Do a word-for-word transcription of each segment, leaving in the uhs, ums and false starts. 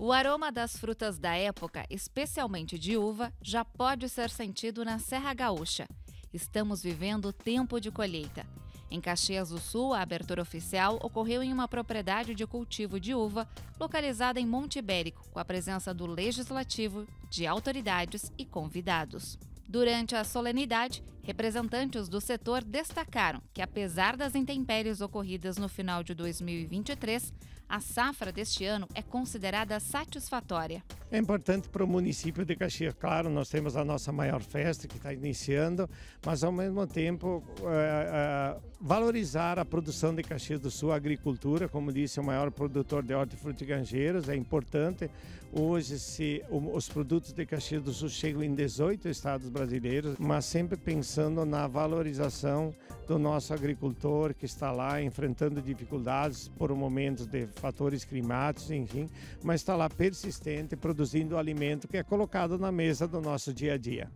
O aroma das frutas da época, especialmente de uva, já pode ser sentido na Serra Gaúcha. Estamos vivendo o tempo de colheita. Em Caxias do Sul, a abertura oficial ocorreu em uma propriedade de cultivo de uva localizada em Monte Bérico, com a presença do Legislativo, de autoridades e convidados. Durante a solenidade, representantes do setor destacaram que, apesar das intempéries ocorridas no final de dois mil e vinte e três, a safra deste ano é considerada satisfatória. É importante para o município de Caxias. Claro, nós temos a nossa maior festa que está iniciando, mas ao mesmo tempo é, é, valorizar a produção de Caxias do Sul, a agricultura, como disse, o maior produtor de hortifruti e granjeiros, é importante. Hoje se, os produtos de Caxias do Sul chegam em dezoito estados brasileiros, mas sempre pensando na valorização do nosso agricultor que está lá enfrentando dificuldades por um momento de fatores climáticos, enfim, mas está lá persistente produzindo o alimento que é colocado na mesa do nosso dia a dia.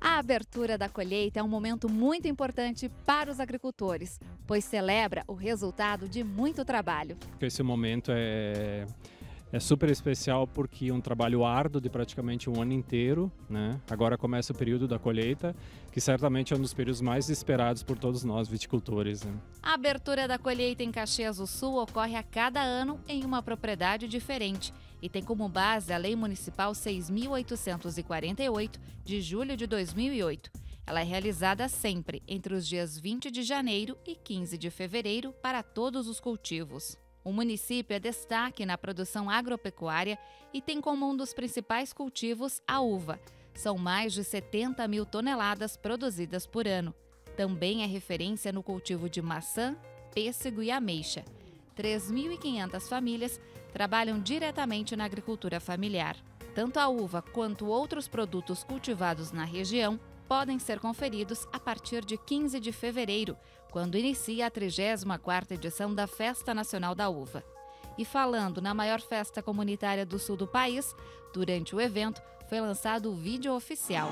A abertura da colheita é um momento muito importante para os agricultores, pois celebra o resultado de muito trabalho. Esse momento é... É super especial porque um trabalho árduo de praticamente um ano inteiro, né? Agora começa o período da colheita, que certamente é um dos períodos mais esperados por todos nós viticultores, né? A abertura da colheita em Caxias do Sul ocorre a cada ano em uma propriedade diferente e tem como base a Lei Municipal seis mil oitocentos e quarenta e oito, de julho de dois mil e oito. Ela é realizada sempre entre os dias vinte de janeiro e quinze de fevereiro para todos os cultivos. O município é destaque na produção agropecuária e tem como um dos principais cultivos a uva. São mais de setenta mil toneladas produzidas por ano. Também é referência no cultivo de maçã, pêssego e ameixa. três mil e quinhentas famílias trabalham diretamente na agricultura familiar. Tanto a uva quanto outros produtos cultivados na região podem ser conferidos a partir de quinze de fevereiro, quando inicia a trigésima quarta edição da Festa Nacional da Uva. E falando na maior festa comunitária do sul do país, durante o evento foi lançado o vídeo oficial.